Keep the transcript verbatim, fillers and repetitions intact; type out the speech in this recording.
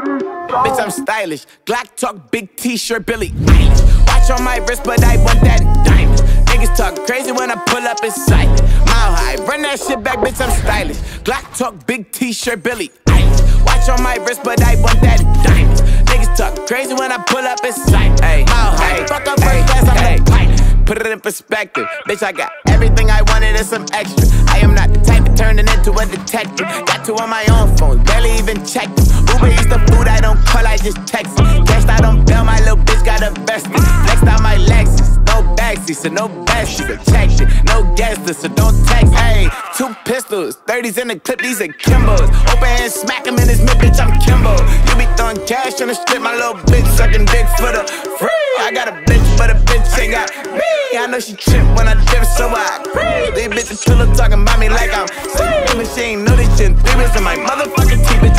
Bitch, I'm stylish. Glock talk, big t-shirt, Billie Eilish. Watch on my wrist, but I want that diamond. Niggas talk crazy when I pull up in sight. Mile high, run that shit back, bitch, I'm stylish. Glock talk, big t-shirt, Billie Eilish. Watch on my wrist, but I want that diamond. Niggas talk crazy when I pull up in sight. Mile high, fuck up first class, I'm the pilot. Put it in perspective, bitch, I got everything I wanted and some extra. I am not the type of turning into a detective. Got two on my own phone, barely even checked it. Uber eats the food I don't call, I just text it. Guessed I don't bail, my little bitch got a vested. Flexed out my Lexus, no backseat, so no backseat, protection. No gasser, so don't text, hey. Two pistols, thirties in the clip, these are Kimbos. Open and smack him in his mid, bitch, I'm Kimbo. You be throwing cash on the strip, my little bitch sucking dick for the free. I got a bitch, but a bitch ain't got me. I know she trip when I dip, so I agree. These bitches still talking about me like I'm sleeping. She ain't know this shit. Three in my motherfucking teeth.